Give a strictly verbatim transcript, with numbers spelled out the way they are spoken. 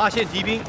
发现敌兵。